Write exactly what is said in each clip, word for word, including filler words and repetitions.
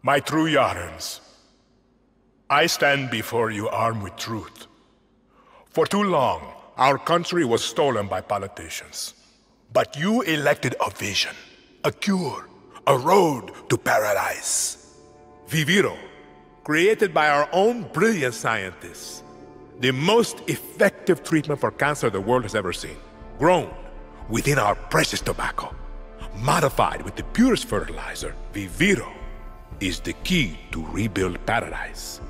My true Yarans, I stand before you armed with truth. For too long, our country was stolen by politicians. But you elected a vision, a cure, a road to paradise. Viviro, created by our own brilliant scientists, the most effective treatment for cancer the world has ever seen, grown within our precious tobacco, modified with the purest fertilizer, Viviro, is the key to rebuild paradise.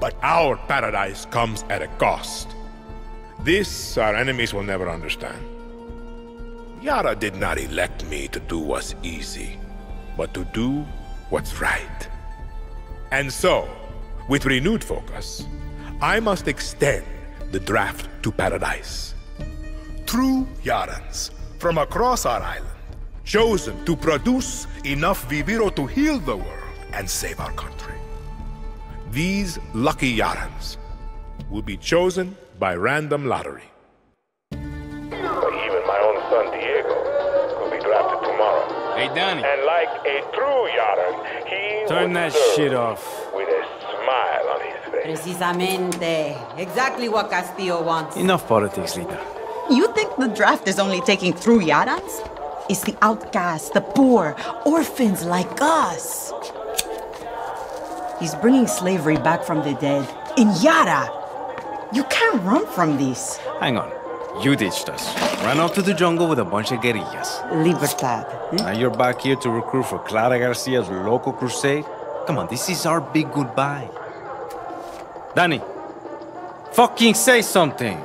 But our paradise comes at a cost. This our enemies will never understand. Yara did not elect me to do what's easy, but to do what's right. And so, with renewed focus, I must extend the draft to paradise. True Yarans from across our island, chosen to produce enough Viviro to heal the world and save our country. These lucky Yarans will be chosen by random lottery. But even my own son Diego will be drafted tomorrow. Hey, Dani. And like a true Yaran, he turn that shit off with a smile on his face. Precisamente. Exactly what Castillo wants. Enough politics, Lita. You think the draft is only taking true Yarans? It's the outcasts, the poor, orphans like us. He's bringing slavery back from the dead. In Yara, you can't run from this. Hang on. You ditched us. Ran off to the jungle with a bunch of guerrillas. Libertad. Hmm? Now you're back here to recruit for Clara Garcia's local crusade? Come on, this is our big goodbye. Dani, fucking say something.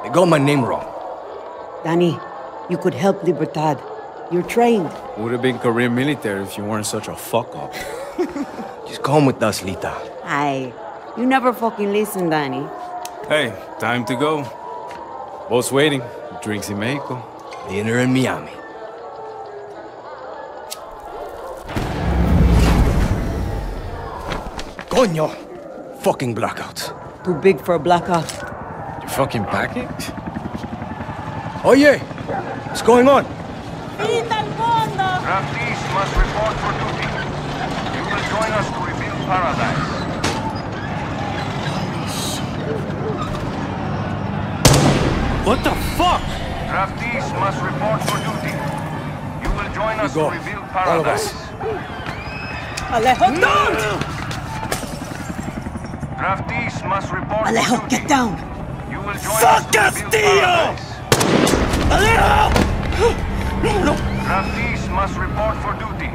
I got my name wrong. Dani, you could help Libertad. You're trained. Would have been career military if you weren't such a fuck-up. Just come with us, Lita. Aye. You never fucking listen, Dani. Hey, time to go. Boss waiting. Drinks in Mexico. Dinner in Miami. Coño! Fucking blackout. Too big for a blackout. Fucking packing? Oh yeah! What's going on? Draftees must report for duty. You will join us to rebuild paradise. What the fuck? Draftees must report for duty. You will join us to rebuild paradise. Alejo, don't! Draftees must report for duty. Alejo, get down! Fuck Castillo! Alejo! No! Draftees must report for duty.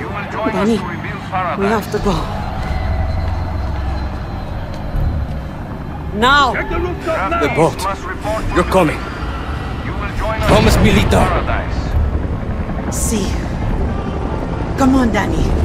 You will join Dani, us to rebuild paradise. We have to go. Now! The, the boat. You're duty. Coming. You will join us. Promise me, Lita. See. Come on, Dani.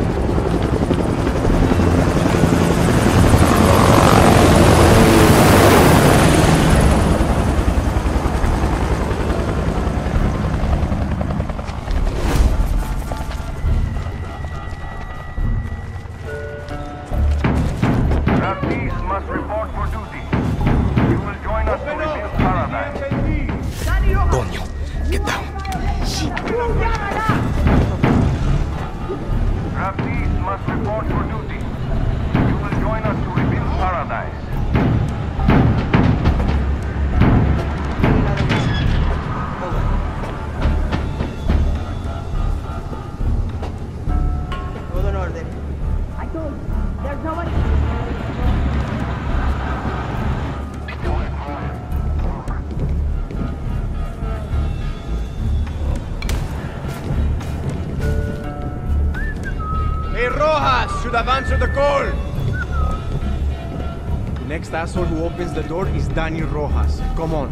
Draftees must report for duty. You will join us to rebuild paradise. have answered the call. The next asshole who opens the door is Dani Rojas. Come on.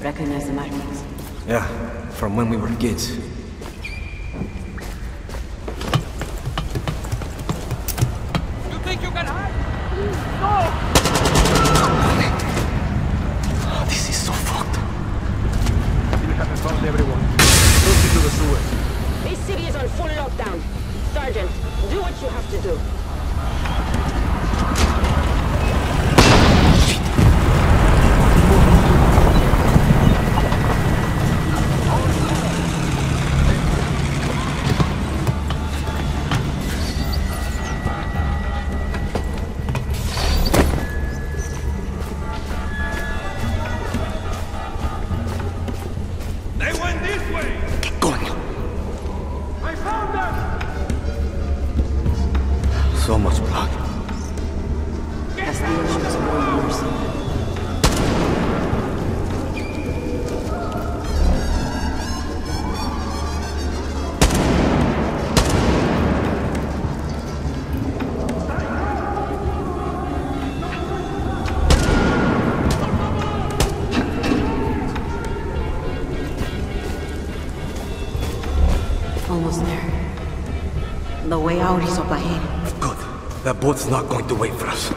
Recognize the markings. Yeah, from when we were kids. You think you can hide? No! Oh, this is so fucked. You have informed everyone. Push you to the sewer. This city is on full lockdown. Sergeant, do what you have to do. Good. That boat's not going to wait for us.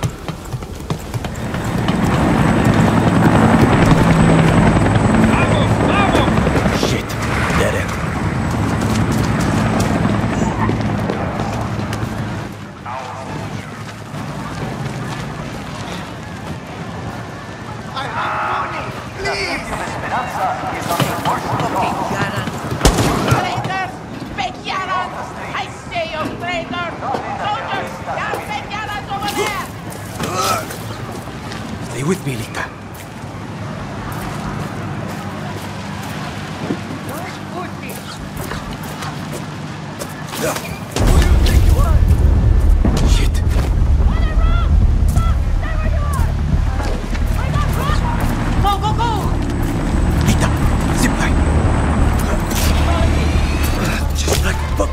Fuck.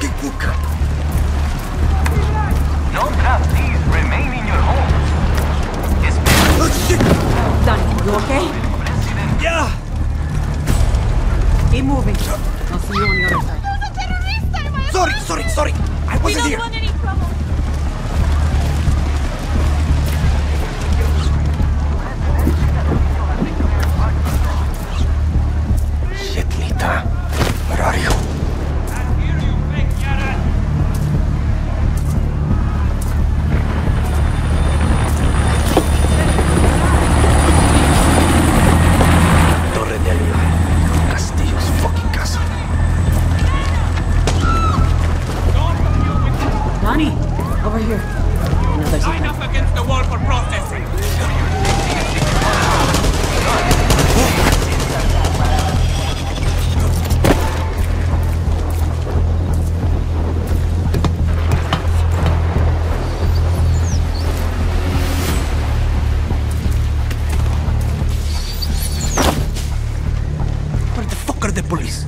Dani, over here. Another Line up against the wall for processing. Where the fuck are the police?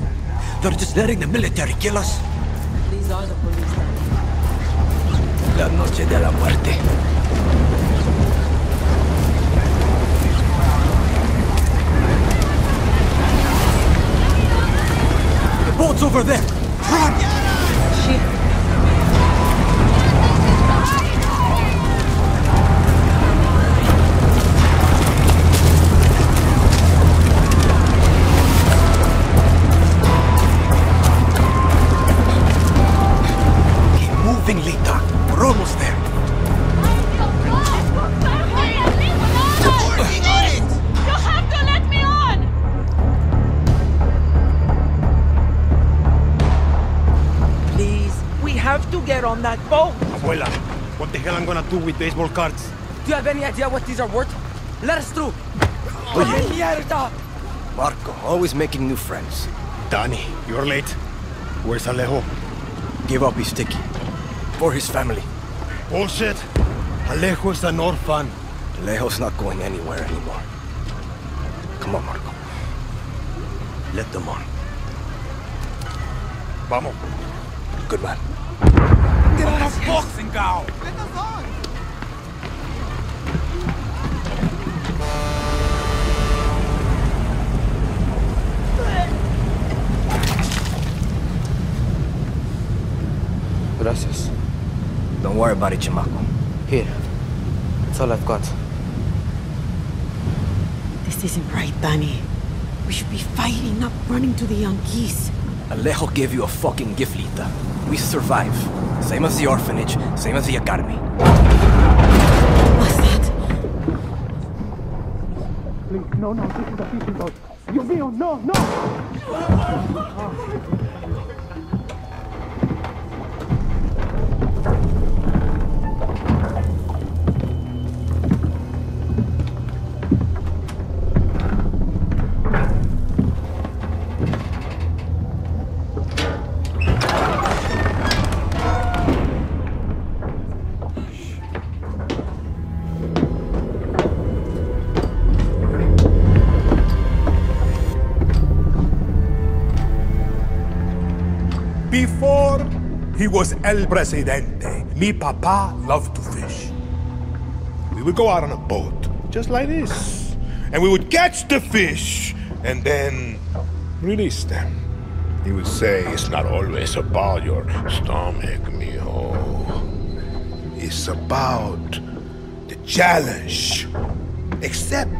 They're just letting the military kill us. These are the police. La noche de la muerte. The boat's over there. Run! Shit. Keep moving, Lita. We're almost there. On that boat! Abuela, what the hell I'm gonna do with baseball cards? Do you have any idea what these are worth? Let us through! Oh, yeah. Marco, always making new friends. Dani, you're late. Where's Alejo? Give up his ticket. For his family. Bullshit! Alejo is an orphan. Alejo's not going anywhere anymore. Come on, Marco. Let them on. Vamos. Good man. What the fuck, Zingao? Let us on! Gracias. Don't worry about it, Chimaco. Here. That's all I've got. This isn't right, Dani. We should be fighting, not running to the Yankees. Alejo gave you a fucking gift, Lita. We survive. Same as the orphanage, same as the academy. What's that? Please, no, no, this is a fishing boat. You will, no, no! Before he was El Presidente, mi papa loved to fish. We would go out on a boat, just like this, and we would catch the fish, and then release them. He would say, it's not always about your stomach, mijo. It's about the challenge. Except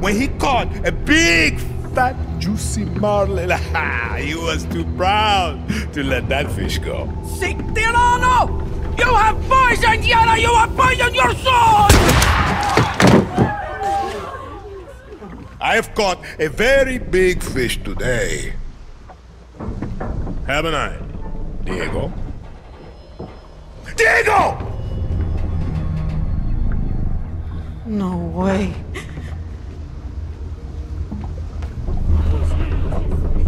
when he caught a big fat juicy marlin. He was too proud to let that fish go. Sick Tirano! You have poisoned Yara! You have poisoned your soul! I have caught a very big fish today. Haven't I, Diego? Diego! No way.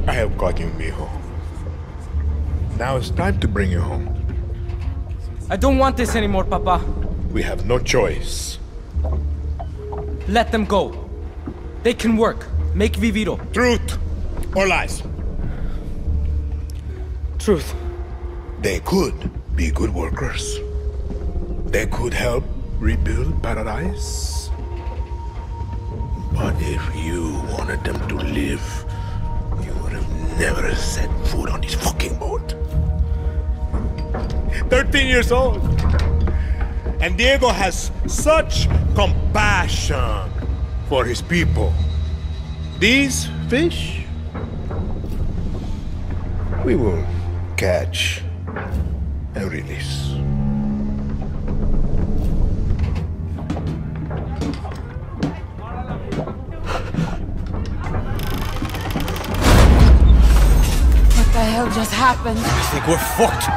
I have got you, mijo. Now it's time to bring you home. I don't want this anymore, Papa. We have no choice. Let them go. They can work. Make Viviro. Truth or lies? Truth. They could be good workers. They could help rebuild paradise. But if you wanted them to live, never set foot on this fucking boat. thirteen years old. And Diego has such compassion for his people. These fish, we will catch and release. What the hell just happened? I think we're fucked.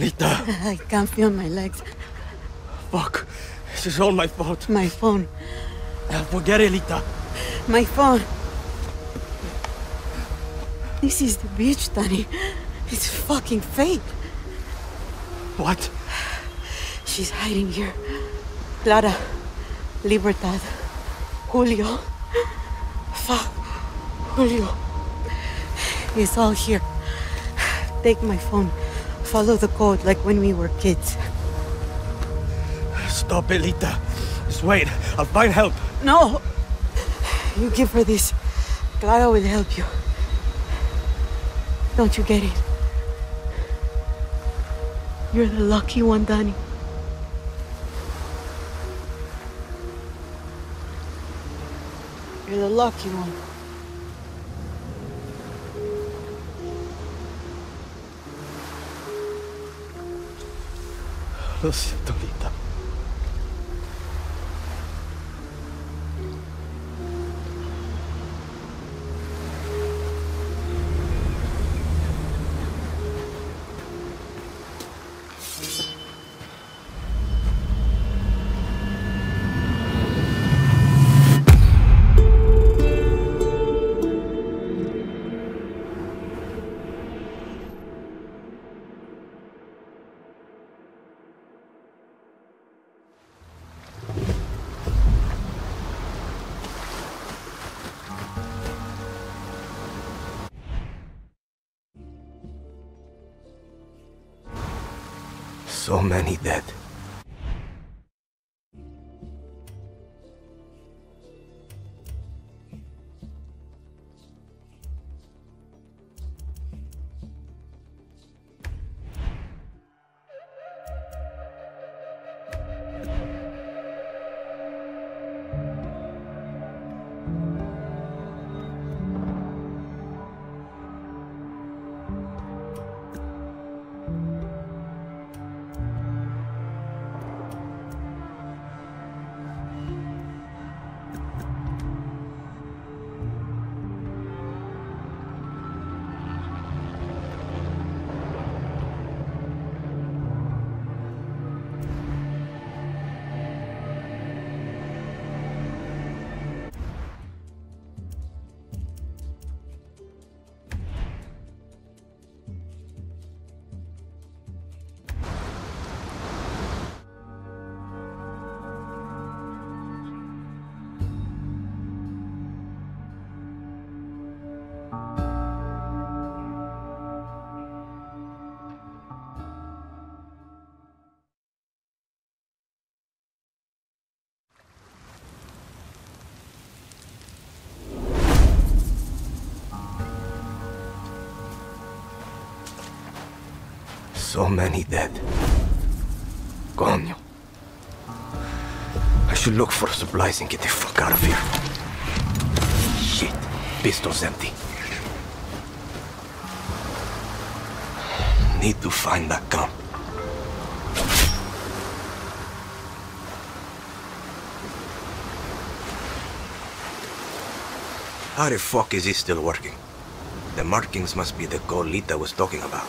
Lita! I can't feel my legs. Fuck. This is all my fault. My phone. Uh, forget it, Lita. My phone. This is the beach, Dani. It's fucking fake. What? She's hiding here. Clara. Libertad. Julio. Fuck. Julio. It's all here. Take my phone. Follow the code like when we were kids. Stop it, Lita. Just wait. I'll find help. No! You give her this. Clara will help you. Don't you get it? You're the lucky one, Dani. You're the lucky one. Lo siento, Lita. So many dead. So many dead. Coño. I should look for supplies and get the fuck out of here. Shit. Pistol's empty. Need to find that gun. How the fuck is he still working? The markings must be the code Lita was talking about.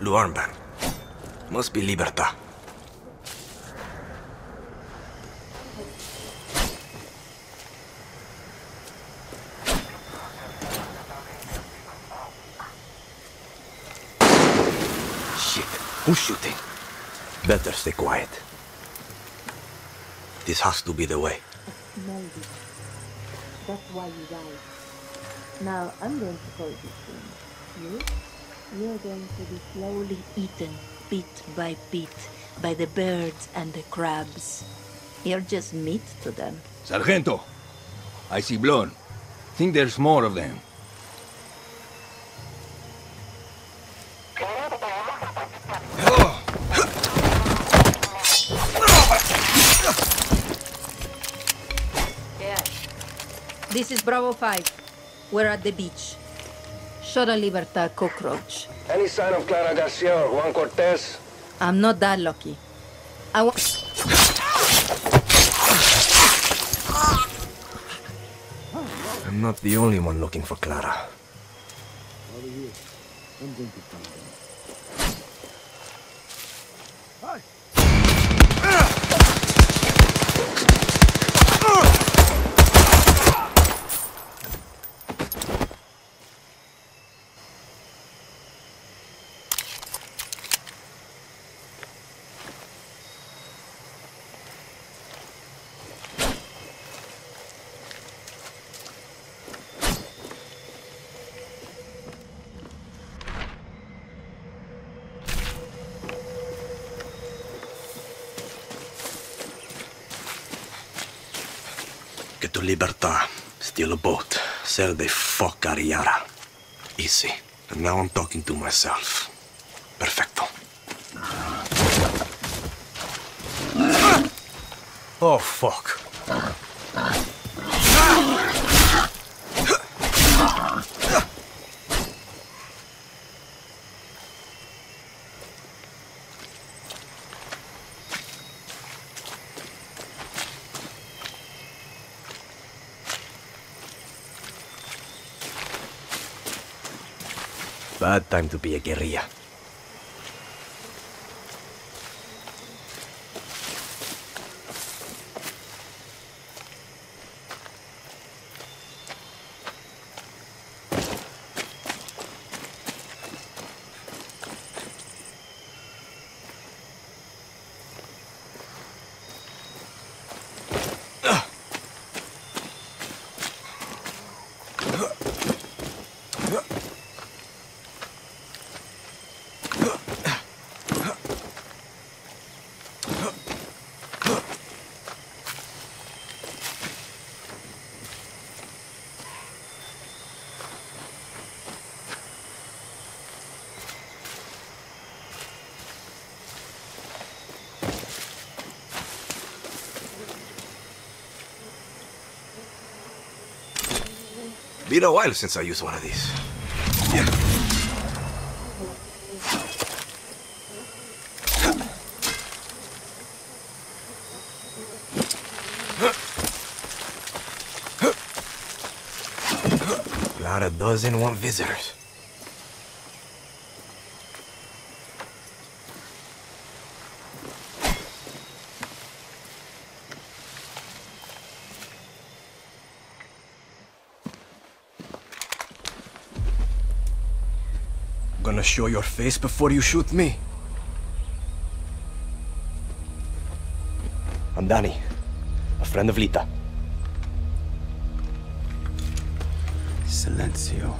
Blue armband. Must be Libertad. Shit, who's shooting? Better stay quiet. This has to be the way. Maybe. That's why you died. Now I'm going to call this thing. You? You're going to be slowly eaten, bit by bit, by the birds and the crabs. You're just meat to them. Sargento! I see blood. Think there's more of them. This is Bravo five. We're at the beach. Shot a Libertad cockroach. Any sign of Clara Garcia or Juan Cortez? I'm not that lucky. I want... I'm not the only one looking for Clara. Over here. I'm going to find them. To Libertad, steal a boat, sell the fuck out of Yara. Easy. And now I'm talking to myself. Perfecto. Oh, fuck. Bad time to be a guerrilla. Been a while since I used one of these. Yeah. Clara doesn't want visitors. Gonna show your face before you shoot me? I'm Dani, a friend of Lita. Silencio.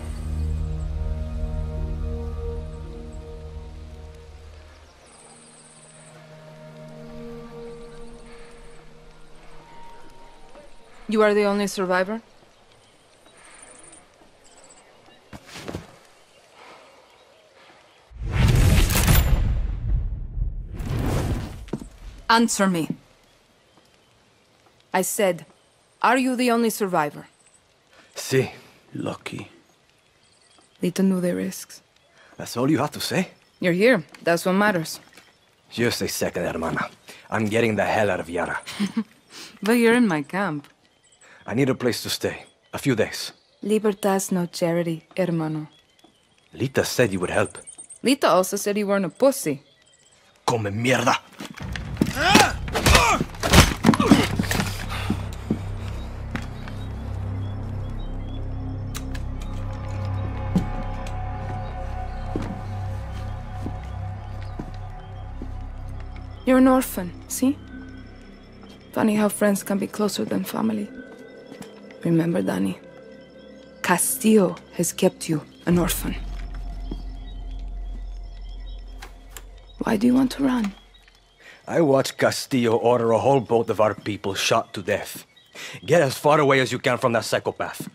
You are the only survivor? Answer me. I said, are you the only survivor? Si. Lucky. Lita knew the risks. That's all you have to say? You're here. That's what matters. Just a second, hermana. I'm getting the hell out of Yara. But you're in my camp. I need a place to stay. A few days. Libertad's no charity, hermano. Lita said you would help. Lita also said you weren't a pussy. Come mierda! You're an orphan, see? Funny how friends can be closer than family. Remember, Dani, Castillo has kept you an orphan. Why do you want to run? I watched Castillo order a whole boat of our people shot to death. Get as far away as you can from that psychopath.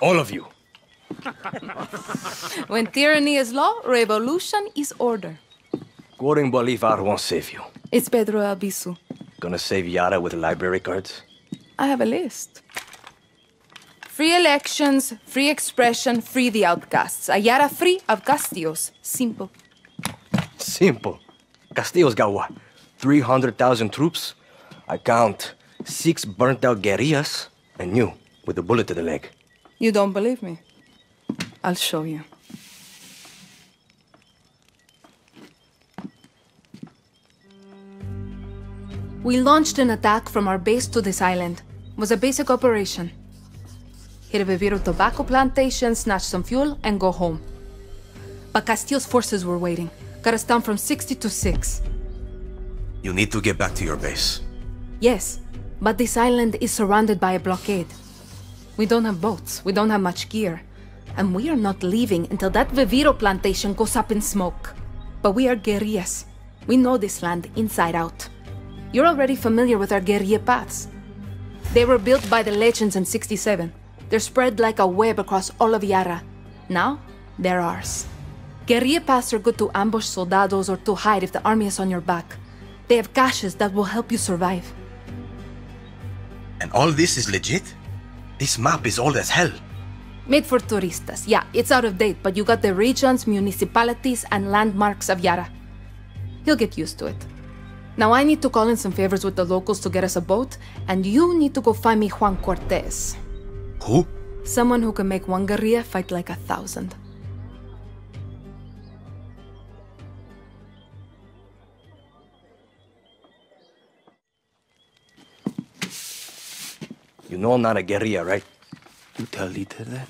All of you. When tyranny is law, revolution is order. Quoting Bolivar won't save you. It's Pedro Albizu. Gonna save Yara with library cards? I have a list. Free elections, free expression, free the outcasts. A Yara free of Castillos. Simple. Simple? Castillo's got what? three hundred thousand troops? I count six burnt-out guerrillas and you with a bullet to the leg. You don't believe me? I'll show you. We launched an attack from our base to this island. It was a basic operation. Hit a Viviro tobacco plantation, snatch some fuel, and go home. But Castillo's forces were waiting. Got us down from sixty to six. You need to get back to your base. Yes, but this island is surrounded by a blockade. We don't have boats, we don't have much gear. And we are not leaving until that Viviro plantation goes up in smoke. But we are guerrillas. We know this land inside out. You're already familiar with our guerrilla paths. They were built by the legends in sixty-seven. They're spread like a web across all of Yara. Now, they're ours. Guerrilla paths are good to ambush soldados or to hide if the army is on your back. They have caches that will help you survive. And all this is legit? This map is old as hell. Made for turistas. Yeah, it's out of date, but you got the regions, municipalities, and landmarks of Yara. You'll get used to it. Now I need to call in some favors with the locals to get us a boat, and you need to go find me Juan Cortez. Who? Someone who can make one guerrilla fight like a thousand. You know I'm not a guerrilla, right? You tell Lita that?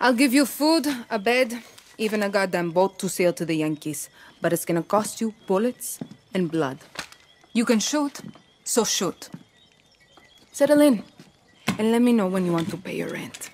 I'll give you food, a bed, even a goddamn boat to sail to the Yankees. But it's gonna cost you bullets and blood. You can shoot, so shoot. Settle in, and let me know when you want to pay your rent.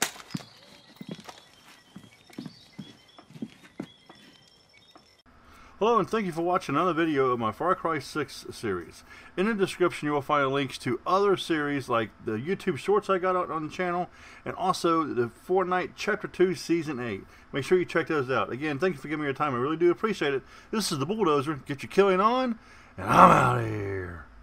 Hello, and thank you for watching another video of my Far Cry six series. In the description, you will find links to other series like the YouTube shorts I got out on the channel, and also the Fortnite Chapter two Season eight. Make sure you check those out. Again, thank you for giving me your time. I really do appreciate it. This is the Bulldozer. Get your killing on, and I'm out of here.